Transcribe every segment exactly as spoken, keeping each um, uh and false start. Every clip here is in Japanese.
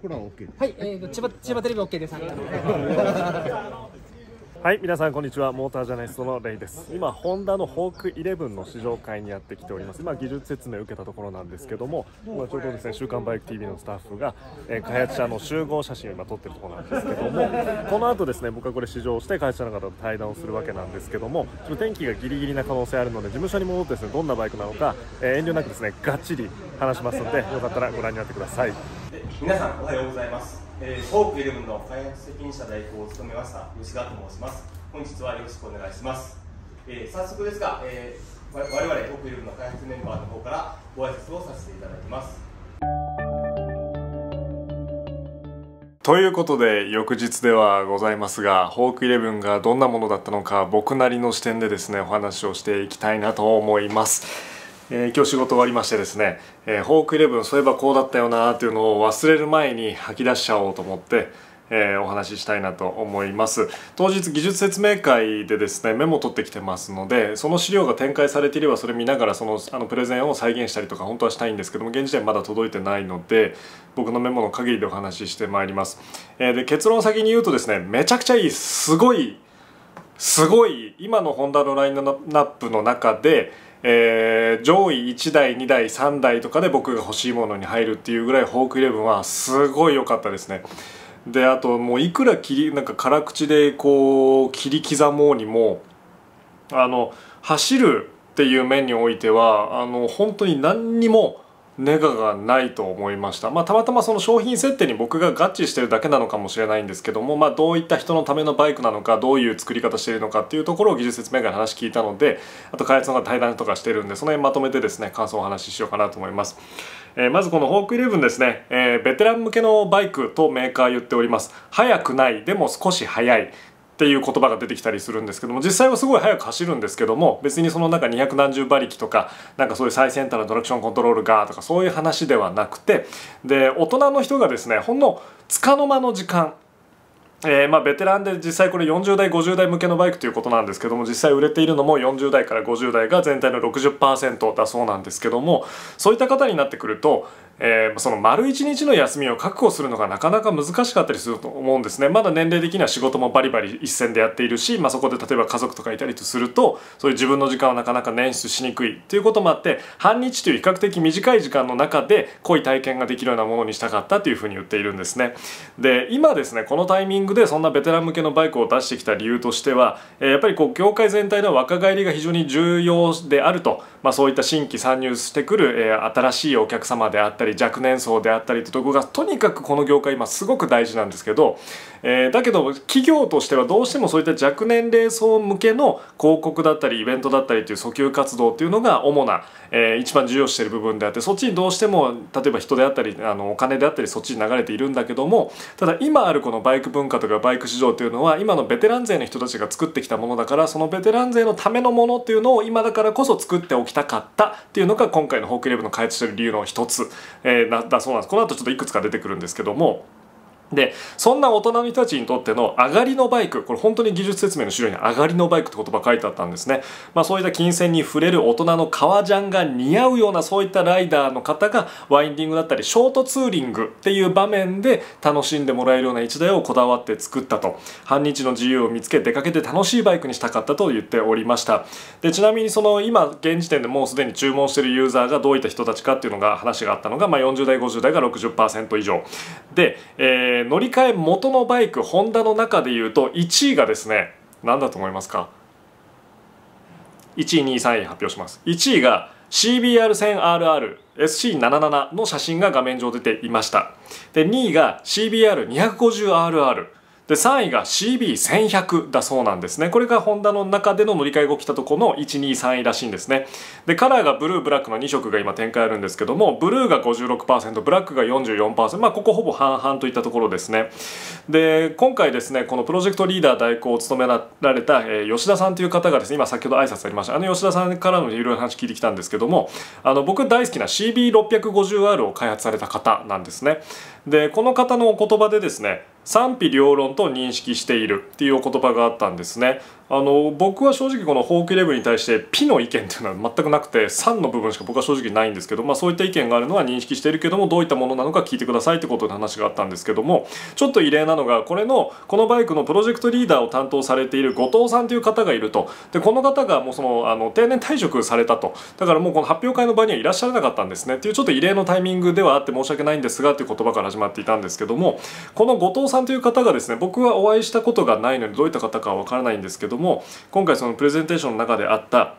僕らは OK です。はい、えー、千葉、千葉テレビ OK です。はい、皆さんこんにちは。モータージャーナリストのレイです。今、ホンダのホークイレブンの試乗会にやってきております。今、技術説明を受けたところなんですけども、今ちょうどですね、週刊バイク ティーブイ のスタッフが、えー、開発者の集合写真を今撮ってるところなんですけども、この後ですね、僕はこれ試乗して開発者の方と対談をするわけなんですけども、ちょっと天気がギリギリな可能性あるので、事務所に戻ってですね、どんなバイクなのか、えー、遠慮なくですね、がっちり話しますので、よかったらご覧になってください。皆さんおはようございます。えー、ホークイレブンの開発責任者代行を務めました吉川と申します。本日はよろしくお願いします。えー、早速ですが、えー、我々ホークイレブンの開発メンバーの方からご挨拶をさせていただきます。ということで翌日ではございますが、ホークイレブンがどんなものだったのか僕なりの視点でですねお話をしていきたいなと思います。えー、今日仕事終わりましてですね、えー、ホークイレブンそういえばこうだったよなーっていうのを忘れる前に吐き出しちゃおうと思って、えー、お話ししたいなと思います。当日技術説明会でですねメモを取ってきてますので、その資料が展開されていればそれ見ながらその、あのプレゼンを再現したりとか本当はしたいんですけども現時点まだ届いてないので僕のメモの限りでお話ししてまいります。えー、で結論を先に言うとですねめちゃくちゃいいすごいすごい今のホンダのラインナップの中でえー、上位いちだいにだいさんだいとかで僕が欲しいものに入るっていうぐらいホークイレブンはすごい良かったですね。であともういくら切りなんか辛口でこう切り刻もうにもあの走るっていう面においてはあの本当に何にもネガがないと思いました。まあたまたまその商品設定に僕が合致してるだけなのかもしれないんですけども、まあどういった人のためのバイクなのか、どういう作り方しているのかっていうところを技術説明会の話聞いたので、あと開発の方対談とかしてるんで、その辺まとめてですね、感想をお話ししようかなと思います。えー、まずこのホークイレブンですね、えー、ベテラン向けのバイクとメーカー言っております。速くない、でも少し速い。っていう言葉が出てきたりするんですけども実際はすごい速く走るんですけども別にその中にひゃくなんじゅうばりきとかなんかそういう最先端のトラクションコントロールがとかそういう話ではなくてで大人の人がですねほんのつかの間の時間えー、まあベテランで実際これよんじゅうだいごじゅうだい向けのバイクということなんですけども実際売れているのもよんじゅうだいからごじゅうだいが全体の ろくじゅっパーセント だそうなんですけどもそういった方になってくると、えー、その丸いちにちの休みを確保するのがなかなか難しかったりすると思うんですね。まだ年齢的には仕事もバリバリ一線でやっているし、まあ、そこで例えば家族とかいたりとするとそういう自分の時間をなかなか捻出しにくいということもあって半日という比較的短い時間の中で濃い体験ができるようなものにしたかったというふうに言っているんですね。で今ですねこのタイミングでそんなベテラン向けのバイクを出してきた理由としてはやっぱりこう業界全体の若返りが非常に重要であると、まあ、そういった新規参入してくる新しいお客様であったり若年層であったりというところがとにかくこの業界今すごく大事なんですけど、えー、だけど企業としてはどうしてもそういった若年齢層向けの広告だったりイベントだったりという訴求活動というのが主な、えー、一番重要視している部分であってそっちにどうしても例えば人であったりあのお金であったりそっちに流れているんだけどもただ今あるこのバイク文化とかバイク市場というのは今のベテラン勢の人たちが作ってきたものだからそのベテラン勢のためのものっていうのを今だからこそ作っておきたかったっていうのが今回のホークイレブンの開発している理由の一つ、えー、だそうなんです。この後ちょっといくつか出てくるんですけどもでそんな大人の人たちにとっての上がりのバイクこれ本当に技術説明の資料に上がりのバイクって言葉書いてあったんですね、まあ、そういった金銭に触れる大人の革ジャンが似合うようなそういったライダーの方がワインディングだったりショートツーリングっていう場面で楽しんでもらえるような一台をこだわって作ったと半日の自由を見つけ出かけて楽しいバイクにしたかったと言っておりました。でちなみにその今現時点でもうすでに注文しているユーザーがどういった人たちかっていうのが話があったのが、まあ、よんじゅうだいごじゅうだいが ろくじゅっパーセント 以上で、えー乗り換え元のバイクホンダの中でいうといちいがですね何だと思いますかいちいにいさんい発表します。いちいが シービーアールせんアールアール エスシーななじゅうなな の写真が画面上出ていました。でにいが シービーアールにひゃくごじゅうアールアール でさんいが シービーせんひゃく だそうなんですね。これがホンダの中での乗り換え後来たところのいちにさんいらしいんですね。でカラーがブルーブラックのに色が今展開あるんですけどもブルーが ごじゅうろくパーセント ブラックが よんじゅうよんパーセント まあここほぼ半々といったところですね。で今回ですねこのプロジェクトリーダー代行を務められた、えー、吉田さんという方がですね今先ほど挨拶ありましたあの吉田さんからのいろいろ話聞いてきたんですけどもあの僕大好きな シービーろっぴゃくごじゅうアール を開発された方なんですね。でこの方のお言葉でですね賛否両論と認識しているっていうお言葉があったんですね。あの僕は正直この法規レベルに対してピの意見っていうのは全くなくてさんの部分しか僕は正直ないんですけど、まあ、そういった意見があるのは認識しているけどもどういったものなのか聞いてくださいってことで話があったんですけども、ちょっと異例なのがこれのこのバイクのプロジェクトリーダーを担当されている後藤さんという方がいると。でこの方がもうそのあの定年退職されたと。だからもうこの発表会の場にはいらっしゃらなかったんですねっていうちょっと異例のタイミングではあって申し訳ないんですがという言葉から始まっていたんですけども、この後藤さんという方がですね僕はお会いしたことがないのでどういった方かは分からないんですけども、も今回そのプレゼンテーションの中であった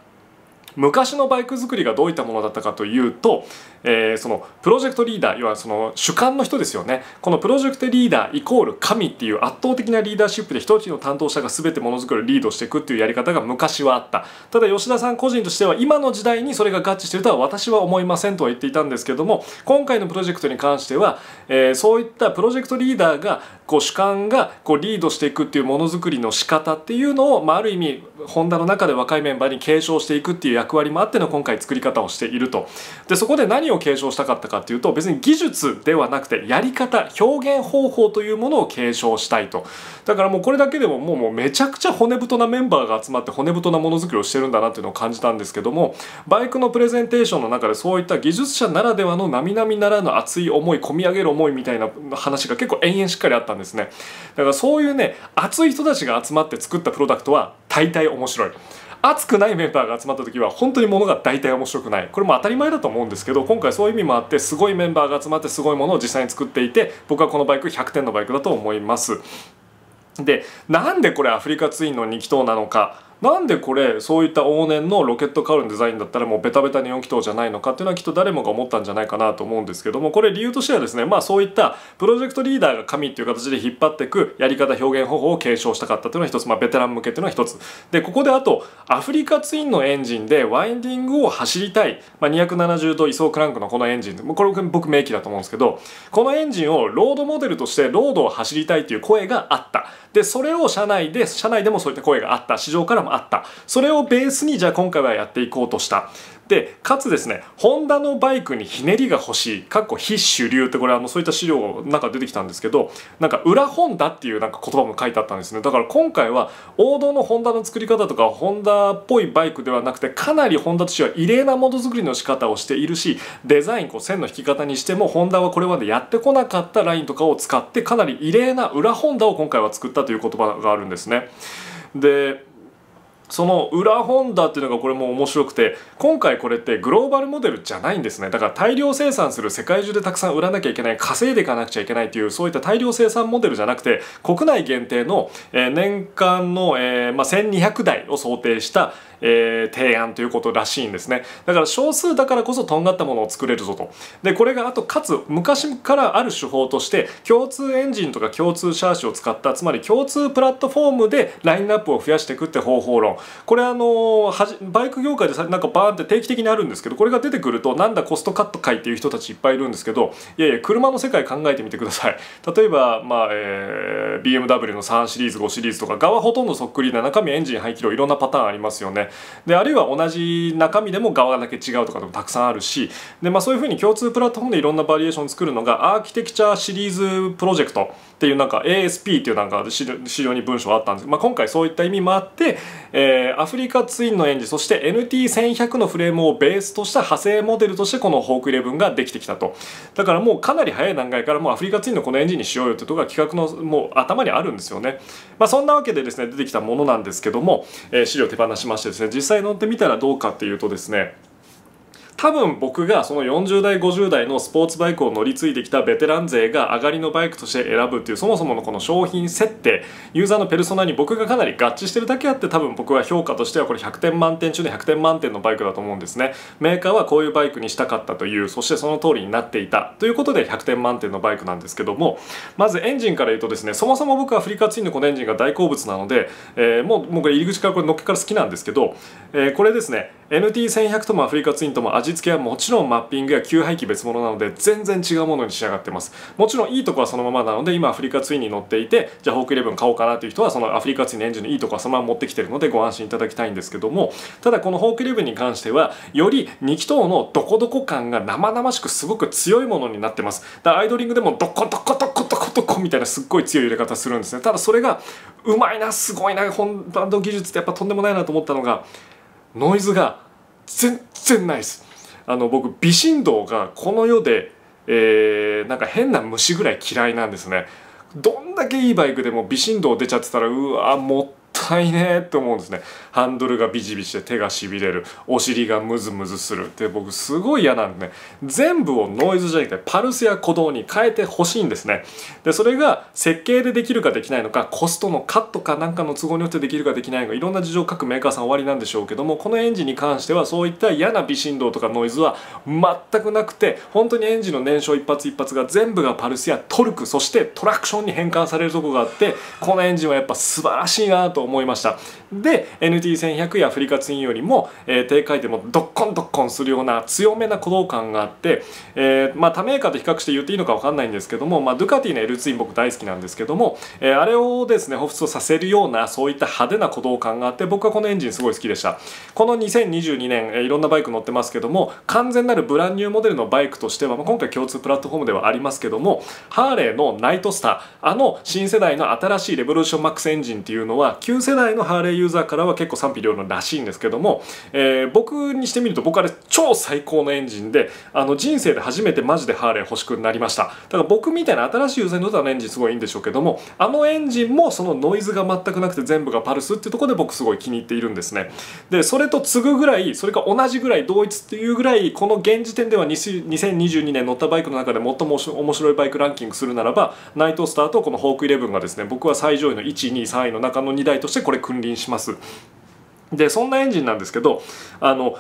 昔のバイク作りがどういったものだったかというと、えー、そのプロジェクトリーダー、要はその主幹の人ですよね。このプロジェクトリーダーイコール神っていう圧倒的なリーダーシップで一人の担当者が全てものづくりをリードしていくっていうやり方が昔はあった。ただ吉田さん個人としては今の時代にそれが合致しているとは私は思いませんとは言っていたんですけども、今回のプロジェクトに関しては、えー、そういったプロジェクトリーダーがこう主幹がこうリードしていくっていうものづくりの仕方っていうのを、まあ、ある意味ホンダの中で若いメンバーに継承していくっていう役割もあっての今回作り方をしていると。でそこで何を継承したかったかっていうと、別に技術ではなくてやり方、表現方法というものを継承したいと。だからもうこれだけでももうもうめちゃくちゃ骨太なメンバーが集まって骨太なものづくりをしてるんだなっていうのを感じたんですけども、バイクのプレゼンテーションの中でそういった技術者ならではの並々ならぬ熱い思い、込み上げる思いみたいな話が結構延々しっかりあったんですね。だからそういうね熱い人たちが集まって作ったプロダクトは大体面白い。熱くないメンバーが集まった時は本当にものが大体面白くない。これも当たり前だと思うんですけど、今回そういう意味もあってすごいメンバーが集まってすごいものを実際に作っていて、僕はこのバイクひゃくてんのバイクだと思います。でなんでこれアフリカツインのに気筒なのか、なんでこれそういった往年のロケットカウルのデザインだったらもうベタベタによん気筒じゃないのかっていうのはきっと誰もが思ったんじゃないかなと思うんですけども、これ理由としてはですね、まあそういったプロジェクトリーダーが神っていう形で引っ張っていくやり方、表現方法を継承したかったというのが一つ、まあ、ベテラン向けというのが一つで、ここであとアフリカツインのエンジンでワインディングを走りたい、まあ、にひゃくななじゅうど位相クランクのこのエンジン、これ僕名機だと思うんですけど、このエンジンをロードモデルとしてロードを走りたいという声があった。でそれを社内で社内でもそういった声があった、市場からもあった。それをベースにじゃあ今回はやっていこうとした。でかつですね、ホンダのバイクにひねりが欲しいかっこ非主流って、これあのそういった資料なんか出てきたんですけど、なんか裏ホンダっていうなんか言葉も書いてあったんですね。だから今回は王道のホンダの作り方とかホンダっぽいバイクではなくて、かなりホンダとしては異例なものづくりの仕方をしているし、デザインこう線の引き方にしてもホンダはこれまでやってこなかったラインとかを使ってかなり異例な裏ホンダを今回は作ったという言葉があるんですね。でその裏ホンダっていうのがこれも面白くて、今回これってグローバルモデルじゃないんですね。だから大量生産する、世界中でたくさん売らなきゃいけない、稼いでいかなくちゃいけないというそういった大量生産モデルじゃなくて、国内限定の、えー、年間の、えーまあ、せんにひゃくだいを想定した、えー、提案ということらしいんですね。だから少数だからこそとんがったものを作れるぞと。でこれがあとかつ昔からある手法として共通エンジンとか共通シャーシを使った、つまり共通プラットフォームでラインナップを増やしていくって方法論、これあのバイク業界でなんかバーンって定期的にあるんですけど、これが出てくるとなんだコストカット界っていう人たちいっぱいいるんですけど、いやいや車の世界考えてみてください。例えば、まあえー、ビーエムダブリュー のさんシリーズごシリーズとか側ほとんどそっくりな、中身エンジン排気量いろんなパターンありますよね。であるいは同じ中身でも側だけ違うとかでもたくさんあるし、で、まあ、そういうふうに共通プラットフォームでいろんなバリエーションを作るのがアーキテクチャシリーズプロジェクトっていうなんか エーエスピー っていうなんか資料に文章あったんですけど、まあ、今回そういった意味もあって、えーアフリカツインのエンジン、そして エヌティーせんひゃく のフレームをベースとした派生モデルとしてこのホークイレブンができてきたと。だからもうかなり早い段階からもうアフリカツインのこのエンジンにしようよってところが企画のもう頭にあるんですよね。まあ、そんなわけでですね出てきたものなんですけども、えー、資料手放しましてですね実際乗ってみたらどうかっていうとですね、多分僕がそのよんじゅうだいごじゅうだいのスポーツバイクを乗り継いできたベテラン勢が上がりのバイクとして選ぶっていうそもそものこの商品設定、ユーザーのペルソナに僕がかなり合致してるだけあって、多分僕は評価としてはこれひゃくてんまんてん中でひゃくてんまんてんのバイクだと思うんですね。メーカーはこういうバイクにしたかったという、そしてその通りになっていたということでひゃくてんまんてんのバイクなんですけども、まずエンジンから言うとですね、そもそも僕はアフリカツインのこのエンジンが大好物なので、えー、もうもうこれ入り口からこれ乗っけから好きなんですけど、えー、これですね エヌティーせんひゃく ともアフリカツインとも味味付けはもちろんマッピングや給排気別物なので全然違うものに仕上がってます。もちろんいいとこはそのままなので、今アフリカツインに乗っていてじゃあホークイレブン買おうかなという人はそのアフリカツインのエンジンのいいとこはそのまま持ってきてるのでご安心いただきたいんですけども、ただこのホークイレブンに関してはよりに気筒のどこどこ感が生々しくすごく強いものになってます。だからアイドリングでもどこどこどこどこ男みたいなすっごい強い揺れ方するんですね。ただそれがうまいな、すごいな、本バンド技術ってやっぱとんでもないなと思ったのが、ノイズが全然ないです。あの僕微振動がこの世で、えー、なんか変な虫ぐらい嫌いなんですね。どんだけいいバイクでも微振動出ちゃってたら、うわもったいねえって思うんですね。ハンドルがビチビチで手がしびれる、お尻がムズムズするって僕すごい嫌なんでね、全部をノイズじゃなくてパルスや鼓動に変えてほしいんですね。でそれが設計でできるかできないのか、コストのカットかなんかの都合によってできるかできないのか、いろんな事情各メーカーさんおありなんでしょうけども、このエンジンに関してはそういった嫌な微振動とかノイズは全くなくて、本当にエンジンの燃焼一発一発が全部がパルスやトルク、そしてトラクションに変換されるとこがあって、このエンジンはやっぱ素晴らしいなと思いました。で エヌティーせんひゃく やフリカツインよりも、えー、低回転もドッコンドッコンするような強めな鼓動感があって、えー、まあ他メーカーと比較して言っていいのか分かんないんですけども、まあ、ドゥカティの L ツイン僕大好きなんですけども、えー、あれをですね彷彿とさせるようなそういった派手な鼓動感があって、僕はこのエンジンすごい好きでした。このにせんにじゅうにねん、えー、いろんなバイク乗ってますけども、完全なるブランニューモデルのバイクとしては、まあ、今回共通プラットフォームではありますけども、ハーレーのナイトスター、あの新世代の新しいレボリューションマックスエンジンっていうのは旧世代のハーレーユーザーからは結構賛否両論らしいんですけども、えー、僕にしてみると僕はあれ超最高のエンジンで、あの人生で初めてマジでハーレー欲しくなりました。だから僕みたいな新しいユーザーにとってはあのエンジンすごいいいんでしょうけども、あのエンジンもそのノイズが全くなくて全部がパルスっていうところで僕すごい気に入っているんですね。でそれと次ぐぐらい、それか同じぐらい、同一っていうぐらい、この現時点ではにせんにじゅうにねん乗ったバイクの中で最も面白いバイクランキングするならば、ナイトスターとこのホークイレブンがですね、僕は最上位のいち、に、さんいの中のにだいとしてこれ君臨します。でそんなエンジンなんですけど、あの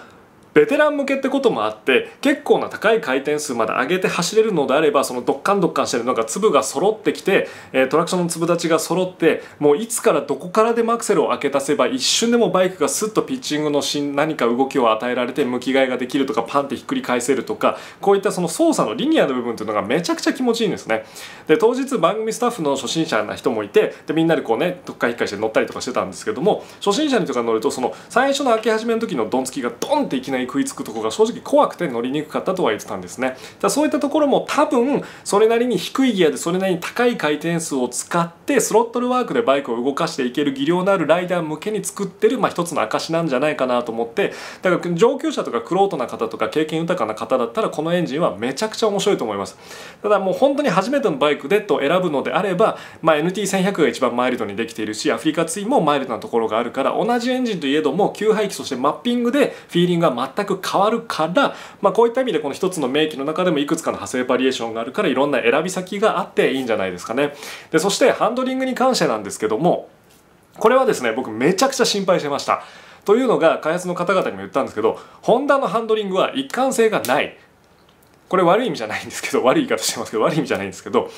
ベテラン向けってこともあって、結構な高い回転数まで上げて走れるのであれば、そのドッカンドッカンしてるのが粒が揃ってきて、えー、トラクションの粒立ちが揃って、もういつからどこからでもアクセルを開け出せば一瞬でもバイクがスッとピッチングのし何か動きを与えられて向き替えができるとか、パンってひっくり返せるとか、こういったその操作のリニアの部分というのがめちゃくちゃ気持ちいいんですね。で当日番組スタッフの初心者な人もいて、でみんなでこうねどっかひっかいして乗ったりとかしてたんですけども、初心者の人が乗るとその最初の開け始めの時のドンつきがドンっていきなり食いつくところが正直怖くて乗りにくかったとは言ってたんですね。だそういったところも多分それなりに低いギアでそれなりに高い回転数を使ってスロットルワークでバイクを動かしていける技量のあるライダー向けに作ってる、まあ、一つの証なんじゃないかなと思って、だから上級者とか玄人な方とか経験豊かな方だったらこのエンジンはめちゃくちゃ面白いと思います。ただもう本当に初めてのバイクでと選ぶのであれば、まあ、エヌティーせんひゃく が一番マイルドにできているし、アフリカツインもマイルドなところがあるから、同じエンジンといえども吸排気そしてマッピングでフィーリングが全く全く変わるから、まあ、こういった意味でこのひとつの名機の中でもいくつかの派生バリエーションがあるから、いろんな選び先があっていいんじゃないですかね。でそしてハンドリングに関してなんですけども、これはですね僕めちゃくちゃ心配してました。というのが開発の方々にも言ったんですけど、ホンダのハンドリングは一貫性がない。これ悪い意味じゃないんですけど、悪い言い方してますけど悪い意味じゃないんですけど、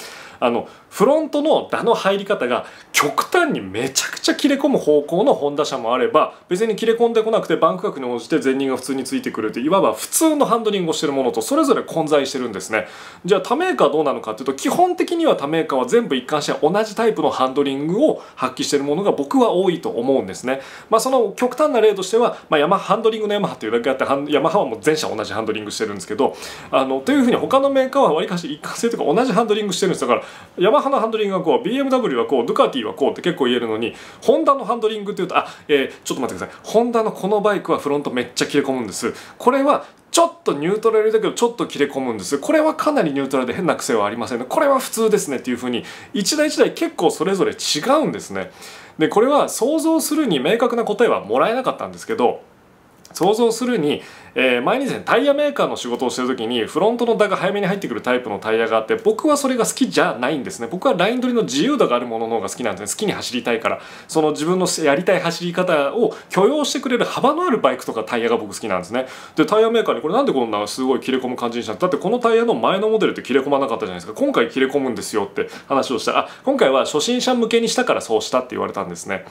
あのフロントの打の入り方が極端にめちゃくちゃ切れ込む方向のホンダ車もあれば、別に切れ込んでこなくてバンク角に応じて前輪が普通についてくるという、いわば普通のハンドリングをしているものとそれぞれ混在してるんですね。じゃあ他メーカーどうなのかっていうと、基本的には他メーカーは全部一貫して同じタイプのハンドリングを発揮しているものが僕は多いと思うんですね。まあ、その極端な例としては、まあ、ヤマハンドリングのヤマハというだけあって、ヤマハはもう全社同じハンドリングしてるんですけど、あのというふうに他のメーカーはわりかし一貫性というか同じハンドリングしてるんです。だからヤマハのハンドリングはこう、 ビーエムダブリュー はこう、ドゥカティはこうって結構言えるのに、ホンダのハンドリングっていうと、あ、えー、ちょっと待ってください、ホンダのこのバイクはフロントめっちゃ切れ込むんです、これはちょっとニュートラルだけどちょっと切れ込むんです、これはかなりニュートラルで変な癖はありませんね、これは普通ですねっていうふうに一台一台結構それぞれ違うんですね。でこれは想像するに明確な答えはもらえなかったんですけど、想像するに、えー、前にですねタイヤメーカーの仕事をしてる時にフロントの打が早めに入ってくるタイプのタイヤがあって、僕はそれが好きじゃないんですね。僕はライン取りの自由度があるものの方が好きなんですね。好きに走りたいから、その自分のやりたい走り方を許容してくれる幅のあるバイクとかタイヤが僕好きなんですね。でタイヤメーカーにこれなんでこんなすごい切れ込む感じにしたの、だってこのタイヤの前のモデルって切れ込まなかったじゃないですか、今回切れ込むんですよって話をしたら、あ、今回は初心者向けにしたからそうしたって言われたんですね。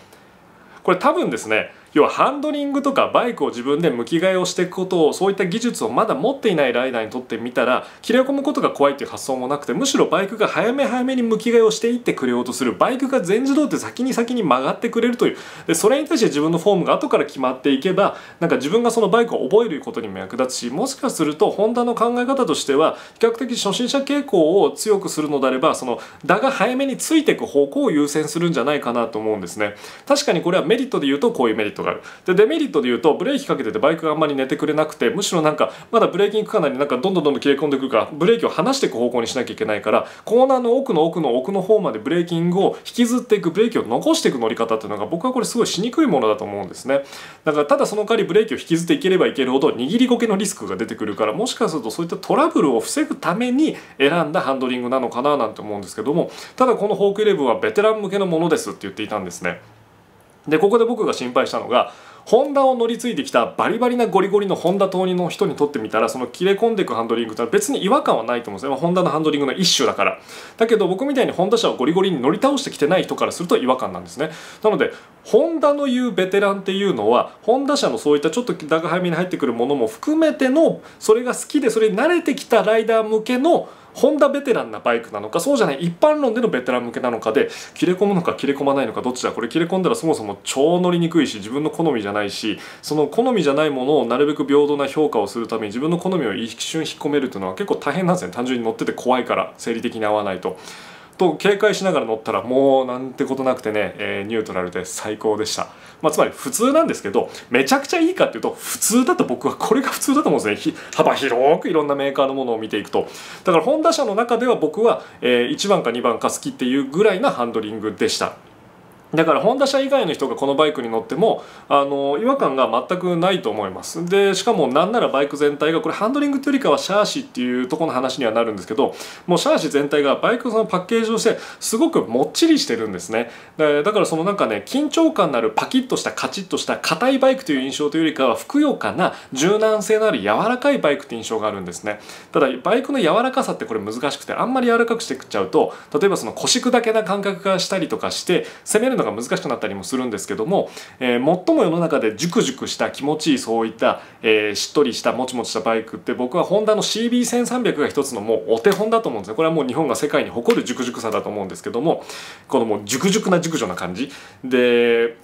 これ多分ですね要はハンドリングとかバイクを自分で向き替えをしていくことを、そういった技術をまだ持っていないライダーにとってみたら切れ込むことが怖いっていう発想もなくて、むしろバイクが早め早めに向き替えをしていってくれようとする、バイクが全自動って先に先に曲がってくれるという、でそれに対して自分のフォームが後から決まっていけば、なんか自分がそのバイクを覚えることにも役立つし、もしかするとホンダの考え方としては比較的初心者傾向を強くするのであれば、その打が早めについていく方向を優先するんじゃないかなと思うんですね。確かにこれはメリットで言うとこういうメリットがある。でデメリットで言うとブレーキかけててバイクがあんまり寝てくれなくて、むしろなんかまだブレーキングかなりなんかどんどんどんどん切れ込んでくるから、ブレーキを離していく方向にしなきゃいけないから、コーナーの奥の奥の奥の方までブレーキングを引きずっていく、ブレーキを残していく乗り方っていうのが僕はこれすごいしにくいものだと思うんですね。だからただその代わりブレーキを引きずっていければいけるほど握りこけのリスクが出てくるから、もしかするとそういったトラブルを防ぐために選んだハンドリングなのかななんて思うんですけども、ただこのフォークイレブンはベテラン向けのものですって言っていたんですね。でここで僕が心配したのが、ホンダを乗り継いできたバリバリなゴリゴリのホンダ党の人にとってみたら、その切れ込んでいくハンドリングって別に違和感はないと思うんですね。ホンダのハンドリングの一種だから。だけど僕みたいにホンダ車をゴリゴリに乗り倒してきてない人からすると違和感なんですね。なのでホンダの言うベテランっていうのは、ホンダ車のそういったちょっとだが早めに入ってくるものも含めての、それが好きでそれに慣れてきたライダー向けのホンダベテランなバイクなのか、そうじゃない一般論でのベテラン向けなのかで、切れ込むのか切れ込まないのかどっちだ。これ切れ込んだらそもそも超乗りにくいし、自分の好みじゃないし、その好みじゃないものをなるべく平等な評価をするために自分の好みを一瞬引っ込めるというのは結構大変なんですね。単純に乗ってて怖いから、生理的に合わないとと警戒しながら乗ったら、もうなんてことなくてね、えー、ニュートラルで最高でした。まあ、つまり普通なんですけど、めちゃくちゃいいかっていうと普通だと、僕はこれが普通だと思うんですね。幅広くいろんなメーカーのものを見ていくと。だからホンダ車の中では僕は、えー、いちばんかにばんか好きっていうぐらいなハンドリングでした。だからホンダ車以外の人がこのバイクに乗ってもあの違和感が全くないと思います。でしかもなんならバイク全体が、これハンドリングというよりかはシャーシっていうところの話にはなるんですけど、もうシャーシ全体がバイクのパッケージをしてすごくもっちりしてるんですね。だからそのなんかね、緊張感のあるパキッとしたカチッとした硬いバイクという印象というよりかは、ふくよかな柔軟性のある柔らかいバイクという印象があるんですね。ただバイクの柔らかさってこれ難しくて、あんまり柔らかくしてくっちゃうと、例えばその腰砕けな感覚がしたりとかして攻めるのが難しくなったりもするんですけども、えー、最も世の中でジュクジュクした気持ちいい、そういった、えー、しっとりしたもちもちしたバイクって僕はホンダの シービーせんさんびゃく が一つのもうお手本だと思うんですね。これはもう日本が世界に誇るジュクジュクさだと思うんですけども、このもうジュクジュクなジュクジョな感じで、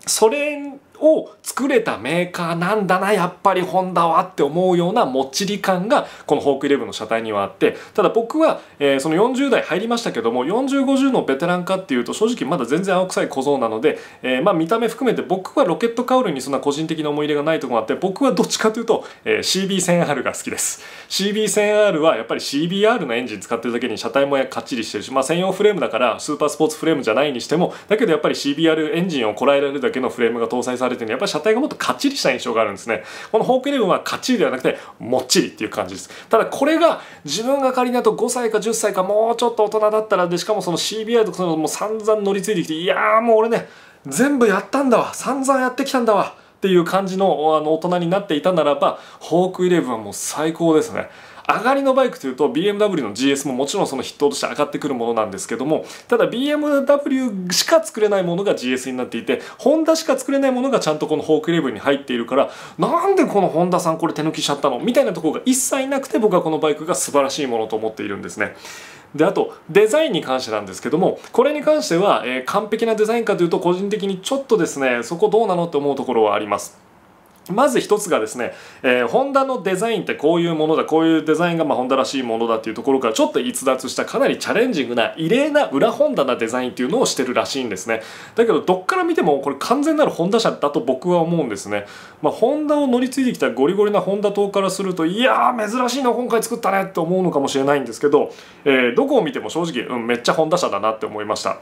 それを作れたメーカーなんだなやっぱりホンダはって思うようなもっちり感がこのフォークイレブンの車体にはあって、ただ僕は、えー、そのよんじゅう代入りましたけども、よんじゅうごじゅうのベテラン化っていうと正直まだ全然青臭い小僧なので、えー、まあ見た目含めて僕はロケットカウルにそんな個人的な思い入れがないところがあって、僕はどっちかというと、えー、シービーせんアール が好きです。 シービーせんアール はやっぱり シービーアール のエンジン使ってるだけに車体もかっちりしてるし、まあ、専用フレームだからスーパースポーツフレームじゃないにしても、だけどやっぱり シービーアール エンジンをこらえられるだけのフレームが搭載されて、やっぱり車体がもっとカッチリした印象があるんですね。このフォークイレブンはカッチリではなくてもっちりっていう感じです。ただこれが自分が仮にあとごさいかじゅっさいかもうちょっと大人だったらで、しかもその シービーアール とかのもう散々乗り継いできて、いやーもう俺ね全部やったんだわ、散々やってきたんだわっていう感じの、あの大人になっていたならば、フォークイレブンはもう最高ですね。上がりのバイクというと ビーエムダブリュー の ジーエス ももちろんその筆頭として上がってくるものなんですけども、ただ ビーエムダブリュー しか作れないものが ジーエス になっていて、ホンダしか作れないものがちゃんとこのフォークイレブンに入っているから、なんでこのホンダさんこれ手抜きしちゃったのみたいなところが一切なくて、僕はこのバイクが素晴らしいものと思っているんですね。であとデザインに関してなんですけども、これに関しては、えー、完璧なデザインかというと個人的にちょっとですね、そこどうなのって思うところはあります。まず一つがですね、えー、ホンダのデザインってこういうものだ、こういうデザインがまあホンダらしいものだっていうところからちょっと逸脱したかなりチャレンジングな異例な裏ホンダなデザインっていうのをしてるらしいんですね。だけどどっから見てもこれ完全なるホンダ車だと僕は思うんですね。まあ、ホンダを乗り継いできたゴリゴリなホンダ党からすると、いやー珍しいの今回作ったねって思うのかもしれないんですけど、えー、どこを見ても正直、うん、めっちゃホンダ車だなって思いました。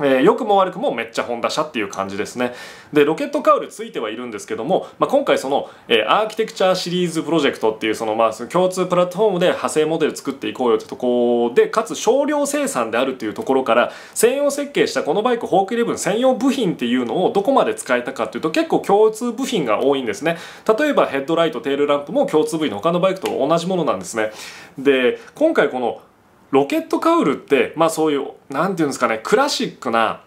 えー、良くも悪くもめっちゃホンダ車っていう感じですね。でロケットカウルついてはいるんですけども、まあ、今回その、えー、アーキテクチャーシリーズプロジェクトっていうそのまあ共通プラットフォームで派生モデル作っていこうよってとこで、かつ少量生産であるっていうところから専用設計したこのバイクフォークイレブン専用部品っていうのをどこまで使えたかっていうと、結構共通部品が多いんですね。例えばヘッドライトテールランプも共通部品の他のバイクと同じものなんですね。で今回このロケットカウルって、まあそういう、なんていうんですかね、クラシックな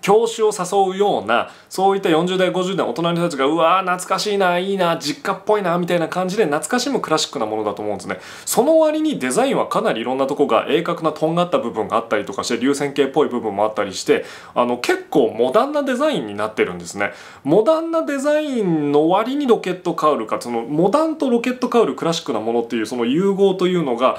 教師を誘うような、そういったよんじゅうだいごじゅうだい大人の人たちがうわー懐かしいな、いいな、実家っぽいなみたいな感じで懐かしむクラシックなものだと思うんですね。その割にデザインはかなりいろんなとこが鋭角なとんがった部分があったりとかして、流線形っぽい部分もあったりして、あの結構モダンなデザインになってるんですね。モダンなデザインの割にロケットカウルか、そのモダンとロケットカウルクラシックなものっていうその融合というのが、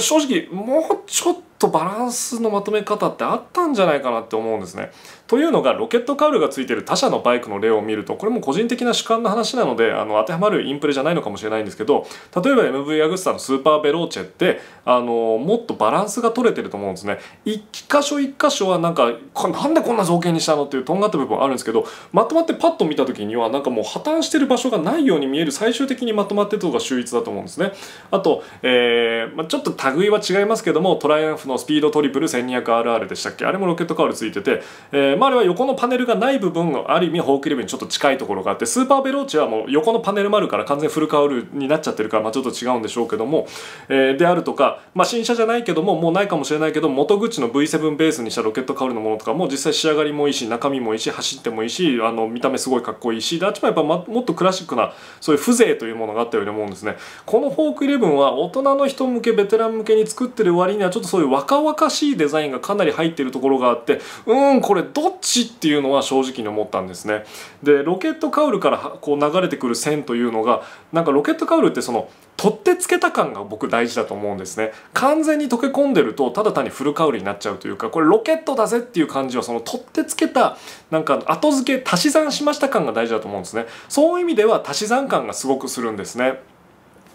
正直もうちょっとバランスのまとめ方ってあったんじゃないかなって思うんですね。というのが、ロケットカウルがついてる他社のバイクの例を見ると、これも個人的な主観の話なのであの当てはまるインプレじゃないのかもしれないんですけど、例えば エムブイ アグスタのスーパーベローチェってあのもっとバランスが取れてると思うんですね。一箇所一箇所はなんかなんでこんな造形にしたのっていうとんがった部分あるんですけど、まとまってパッと見た時にはなんかもう破綻してる場所がないように見える、最終的にまとまってるとこが秀逸だと思うんですね。あと、えーまあ、ちょっと類は違いますけども、トライアンフのスピードトリプル せんにひゃくアールアール でしたっけ、あれもロケットカウルついてて、えーまあ、あれは横のパネルがない部分のある意味フォークリブにちょっと近いところがあって、スーパーベローチはもう横のパネルもあるから完全フルカウルになっちゃってるから、まあ、ちょっと違うんでしょうけども、えー、であるとか、まあ、新車じゃないけどももうないかもしれないけど、元口の ブイセブン ベースにしたロケットカウルのものとかも実際仕上がりもいいし、中身もいいし、走ってもいいし、あの見た目すごいかっこいいし、であっちもやっぱもっとクラシックなそういう風情というものがあったように思うんですね。このフォークイレブンは大人の人向けベテラン向けに作ってる割にはちょっとそういう若々しいデザインがかなり入っているところがあって、うーんこれどっちっていうのは正直に思ったんですね。でロケットカウルからこう流れてくる線というのが、なんかロケットカウルってその取ってつけた感が僕大事だと思うんですね。完全に溶け込んでるとただ単にフルカウルになっちゃうというか、これロケットだぜっていう感じは、その取ってつけたなんか後付け足し算しました感が大事だと思うんですね。そういう意味では足し算感がすごくするんですね。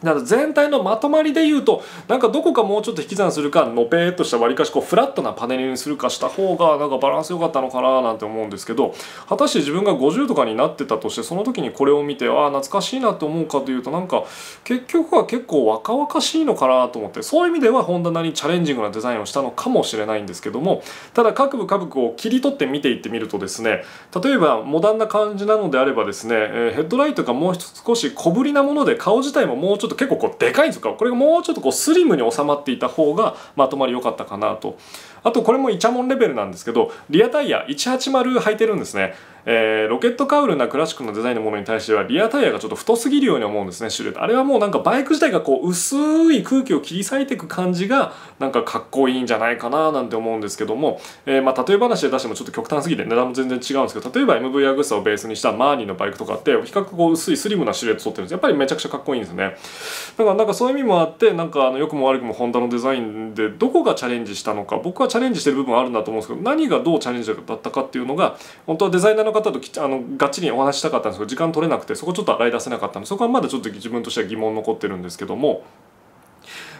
だから全体のまとまりで言うと、なんかどこかもうちょっと引き算するか、のぺーっとしたわりかしこうフラットなパネルにするかした方がなんかバランス良かったのかななんて思うんですけど、果たして自分がごじゅうとかになってたとして、その時にこれを見てああ懐かしいなと思うかというと、なんか結局は結構若々しいのかなと思って、そういう意味ではホンダなりにチャレンジングなデザインをしたのかもしれないんですけども、ただ各部各部を切り取って見ていってみるとですね、例えばモダンな感じなのであればですね、ヘッドライトがもう少し小ぶりなもので、顔自体ももうちょっと結構こうでかいんですか、これがもうちょっとこうスリムに収まっていた方がまとまり良かったかなと。あとこれもイチャモンレベルなんですけど、リアタイヤいちはちまる履いてるんですね。えー、ロケットカウルなクラシックのデザインのものに対してはリアタイヤがちょっと太すぎるように思うんですね。シルエットあれはもうなんかバイク自体がこう薄い空気を切り裂いていく感じがなんかかっこいいんじゃないかななんて思うんですけども、えー、まあ例え話で出してもちょっと極端すぎて値段も全然違うんですけど、例えば エムブイ アグスタをベースにしたマーニーのバイクとかって比較こう薄いスリムなシルエット取ってるんです。やっぱりめちゃくちゃかっこいいんですね。だからなんかそういう意味もあって、なんかあの良くも悪くもホンダのデザインでどこがチャレンジしたのか、僕はチャレンジしてる部分あるんだと思うんですけど、何がどうチャレンジだったかっていうのが本当はデザイナーの方ときあのがっちりお話したかったんですけど、時間取れなくてそこちょっと洗い出せなかったので、そこはまだちょっと自分としては疑問残ってるんですけども。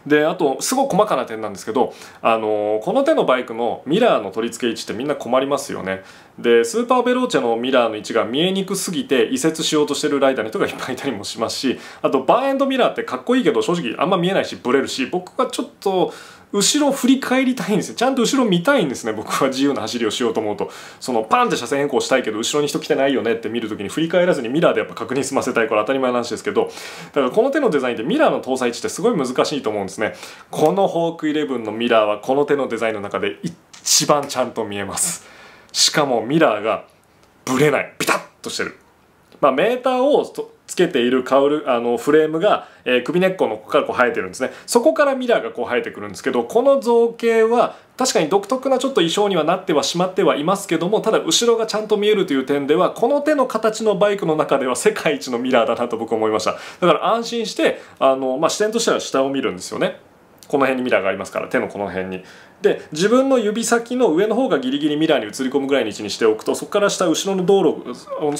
であとすごい細かな点なんですけど、あのー、この手のバイクのミラーの取り付け位置ってみんな困りますよね。でスーパーベローチェのミラーの位置が見えにくすぎて移設しようとしてるライダーの人がいっぱいいたりもしますし、あとバーエンドミラーってかっこいいけど正直あんま見えないしブレるし、僕がちょっと後ろ振り返りたいんですよ。ちゃんと後ろ見たいんですね。僕は自由な走りをしようと思うと、そのパンって車線変更したいけど後ろに人来てないよねって見るときに振り返らずにミラーでやっぱ確認済ませたいから当たり前の話ですけど、だからこの手のデザインってミラーの搭載位置ってすごい難しいと思うんですね。このフォークイレブンのミラーはこの手のデザインの中で一番ちゃんと見えます。しかもミラーがブレない、ピタッとしてる。まあメーターをつけているカウルあのフレームが、えー、首根っこのここからこう生えてるんですね。そこからミラーがこう生えてくるんですけど、この造形は確かに独特なちょっと意匠にはなってはしまってはいますけども、ただ後ろがちゃんと見えるという点ではこの手の形のバイクの中では世界一のミラーだなと僕は思いました。だから安心してあの、まあ、視点としては下を見るんですよね。この辺にミラーがありますから、手のこの辺に。で自分の指先の上の方がギリギリミラーに映り込むぐらいの位置にしておくと、そこから下後ろの道路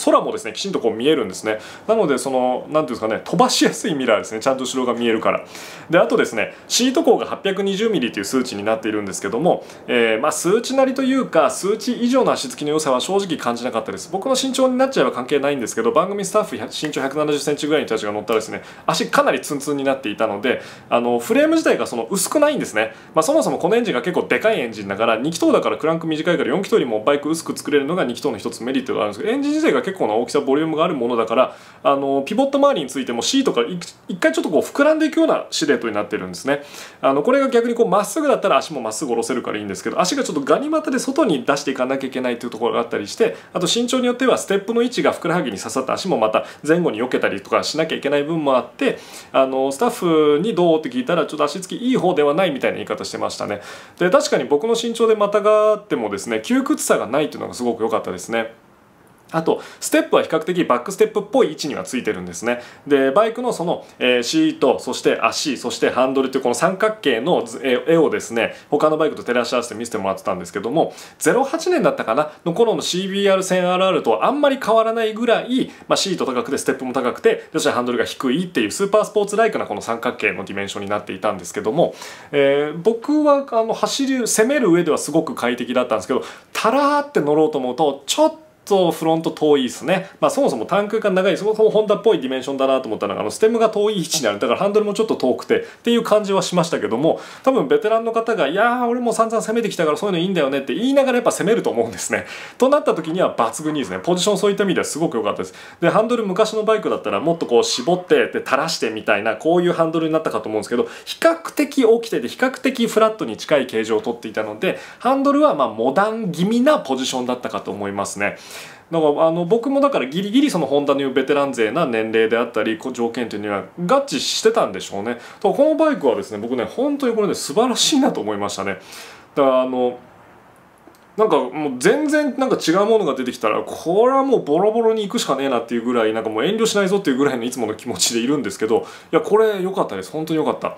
空もですねきちんとこう見えるんですね。なのでその何ていうんですかね、飛ばしやすいミラーですね、ちゃんと後ろが見えるから。であとですね、シート高が はっぴゃくにじゅうミリ という数値になっているんですけども、えー、まあ数値なりというか数値以上の足つきの良さは正直感じなかったです。僕の身長になっちゃえば関係ないんですけど、番組スタッフ身長 ひゃくななじゅっセンチ ぐらいの人たちが乗ったらですね、足かなりツンツンになっていたので、あのフレーム自体がその薄くないんですね。まあ、そもそもこのエンジンが結構でかいエンジンだから、に気筒だからクランク短いからよん気筒よりもバイク薄く作れるのがに気筒の一つメリットがあるんですけど、エンジン自体が結構な大きさボリュームがあるものだから、あのピボット周りについてもシートから一回ちょっとこう膨らんでいくようなシルエットになってるんですね。あのこれが逆にこうまっすぐだったら足もまっすぐ下ろせるからいいんですけど、足がちょっとガニ股で外に出していかなきゃいけないというところがあったりして、あと身長によってはステップの位置がふくらはぎに刺さった足もまた前後に避けたりとかしなきゃいけない分もあって、あのスタッフにどうって聞いたらちょっと足つきいい方ではないみたいな言い方してましたね。で確かに僕の身長でまたがってもですね、窮屈さがないというのがすごく良かったですね。あとステップは比較的バックステップっぽい位置にはついてるんですね。でバイクのその、えー、シート、そして足、そしてハンドルというこの三角形の絵をですね、他のバイクと照らし合わせて見せてもらってたんですけども、ゼロはちねんだったかなの頃の シービーアールせんアールアール とあんまり変わらないぐらい、まあ、シート高くてステップも高くて、そしてハンドルが低いっていうスーパースポーツライクなこの三角形のディメンションになっていたんですけども、えー、僕はあの走る攻める上ではすごく快適だったんですけど、タラーって乗ろうと思うとちょっととフロント遠いですね。まあ、そもそもタンクが長い、そもそもホンダっぽいディメンションだなと思ったのが、あのステムが遠い位置にある、だからハンドルもちょっと遠くてっていう感じはしましたけども、多分ベテランの方が「いやー俺も散々攻めてきたからそういうのいいんだよね」って言いながらやっぱ攻めると思うんですね。となった時には抜群にですね、ポジションそういった意味ではすごく良かったです。でハンドル、昔のバイクだったらもっとこう絞ってで垂らしてみたいなこういうハンドルになったかと思うんですけど、比較的起きてて比較的フラットに近い形状をとっていたので、ハンドルはまあモダン気味なポジションだったかと思いますね。だからあの僕もだからギリギリそのホンダのいうベテラン勢な年齢であったり条件というのは合致してたんでしょうね。このバイクはですね、僕ね本当にこれね素晴らしいなと思いましたね。だからあのなんかもう全然なんか違うものが出てきたら、これはもうボロボロに行くしかねえなっていうぐらい、なんかもう遠慮しないぞっていうぐらいのいつもの気持ちでいるんですけど、いやこれ良かったです。本当に良かった。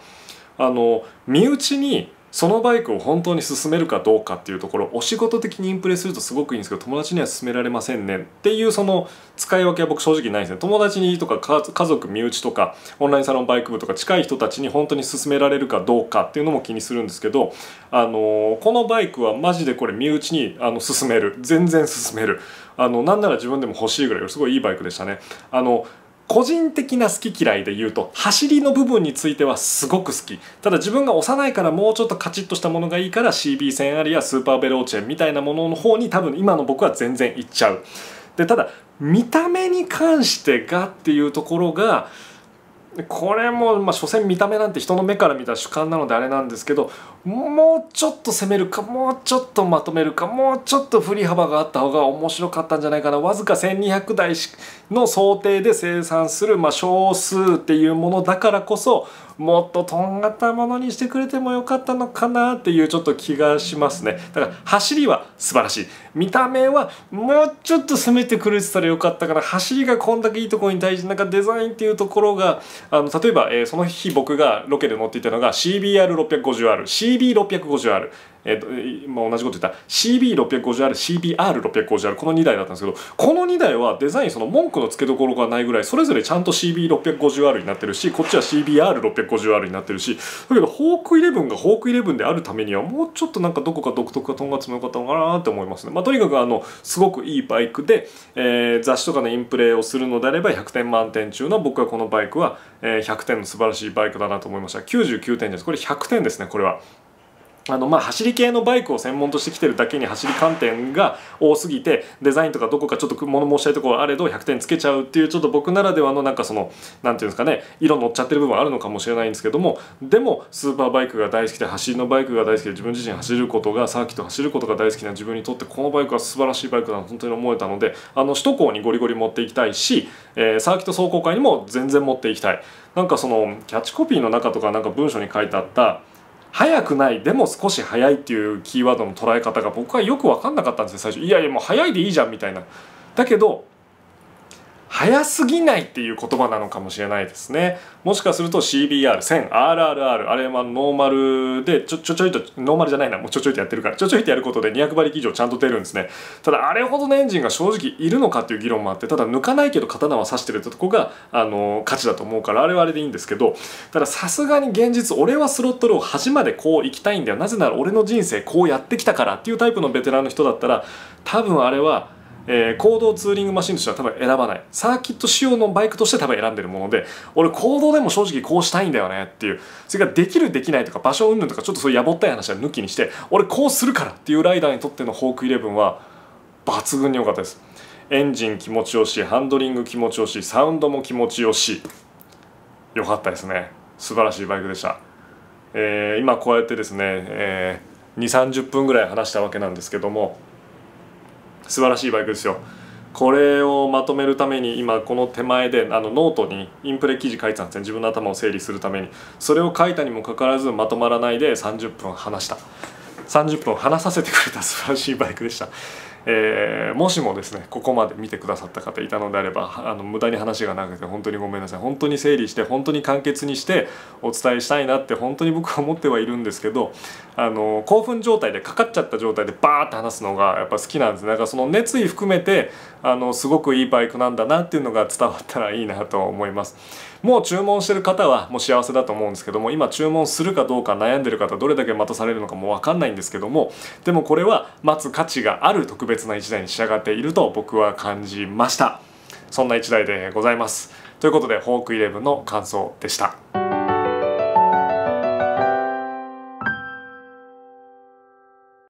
あの身内にそのバイクを本当に進めるかどうかっていうところ、お仕事的にインプレするとすごくいいんですけど、友達には勧められませんねっていうその使い分けは僕正直ないですね。友達にとか家族、身内とかオンラインサロンバイク部とか近い人たちに本当に勧められるかどうかっていうのも気にするんですけど、あのー、このバイクはマジでこれ身内にあの勧める、全然勧める、あのなんなら自分でも欲しいぐらいすごいいいバイクでしたね。あの個人的な好き嫌いで言うと、走りの部分についてはすごく好き。ただ自分が幼いからもうちょっとカチッとしたものがいいから シービーせんアール やスーパーベローチェンみたいなものの方に多分今の僕は全然いっちゃう。でただ見た目に関してがっていうところが、これもまあ所詮見た目なんて人の目から見た主観なのであれなんですけど、もうちょっと攻めるか、もうちょっとまとめるか、もうちょっと振り幅があった方が面白かったんじゃないかな。わずかせんにひゃくだいの想定で生産するまあ少数っていうものだからこそ、もっととんがったものにしてくれてもよかったのかなっていうちょっと気がしますね。だから走りは素晴らしい、見た目はもうちょっと攻めてくれてたらよかったから、走りがこんだけいいところに対してなんかデザインっていうところが、あの例えば、えー、その日僕がロケで乗っていたのが シービーアールろっぴゃくごじゅうアール、シービーろっぴゃくごじゅうアール、えーまあ、同じこと言った シービーろっぴゃくごじゅうアール、シービーアールろっぴゃくごじゅうアール、 このにだいだったんですけど、このにだいはデザインその文句の付けどころがないぐらいそれぞれちゃんと シービーろっぴゃくごじゅうアール になってるし、こっちは シービーアールろっぴゃくごじゅうアール になってるし、だけどホークイレブンがホークイレブンであるためにはもうちょっとなんかどこか独特がとんがつもよかったのかなって思いますね。まあ、とにかくあのすごくいいバイクで、えー、雑誌とかのインプレーをするのであればひゃくてん満点中の僕はこのバイクは、えー、ひゃくてんの素晴らしいバイクだなと思いました。きゅうじゅうきゅうてんです。これひゃくてんですね。これはあのまあ走り系のバイクを専門としてきてるだけに走り観点が多すぎて、デザインとかどこかちょっと物申したいところあれどひゃくてんつけちゃうっていう、ちょっと僕ならではのなんかそのなんていうんですかね、色乗っちゃってる部分あるのかもしれないんですけども、でもスーパーバイクが大好きで走りのバイクが大好きで自分自身走ることがサーキット走ることが大好きな自分にとってこのバイクは素晴らしいバイクだと本当に思えたので、あの首都高にゴリゴリ持っていきたいし、えー、サーキット走行会にも全然持っていきたい。なんかそのキャッチコピーの中とかなんか文章に書いてあった速くないでも少し速いっていうキーワードの捉え方が僕はよく分かんなかったんですよ最初。いやいやもう速いでいいじゃんみたいな。だけど速すぎないっていう言葉なのかもしれないですね。もしかすると シービーアールせんアールアールアール あれはノーマルでちょちょちょいと、ノーマルじゃないな、もうちょちょいとやってるから、ちょちょいとやることでにひゃくばりき以上ちゃんと出るんですね。ただあれほどのエンジンが正直いるのかっていう議論もあって、ただ抜かないけど刀は刺してるってとこがあの価値だと思うから、あれはあれでいいんですけど、たださすがに現実俺はスロットルを端までこう行きたいんだよ、なぜなら俺の人生こうやってきたからっていうタイプのベテランの人だったら、多分あれはえー、公道ツーリングマシンとしては多分選ばない、サーキット仕様のバイクとして多分選んでるもので、俺公道でも正直こうしたいんだよねっていう、それからできるできないとか場所云々とかちょっとそういうやぼったい話は抜きにして、俺こうするからっていうライダーにとってのホークイレブンは抜群に良かったです。エンジン気持ちよし、ハンドリング気持ちよし、サウンドも気持ちよし、良かったですね。素晴らしいバイクでした。えー、今こうやってですね、えー、にじゅうさんじゅっぷんぐらい話したわけなんですけども、素晴らしいバイクですよ。これをまとめるために今この手前であのノートにインプレ記事書いてたんですね。自分の頭を整理するためにそれを書いたにもかかわらずまとまらないでさんじゅっぷん話した、さんじゅっぷん話させてくれた素晴らしいバイクでした。えー、もしもですねここまで見てくださった方いたのであれば、あの無駄に話が長くて本当にごめんなさい。本当に整理して本当に簡潔にしてお伝えしたいなって本当に僕は思ってはいるんですけど、あの興奮状態でかかっちゃった状態でバーって話すのがやっぱ好きなんですね。だからその熱意含めてあのすごくいいバイクなんだなっていうのが伝わったらいいなと思います。もう注文してる方はもう幸せだと思うんですけども、今注文するかどうか悩んでる方どれだけ待たされるのかも分かんないんですけども、でもこれは待つ価値がある特別別な一台に仕上がっていると僕は感じました。そんな一台でございます。ということでホークイレブンの感想でした。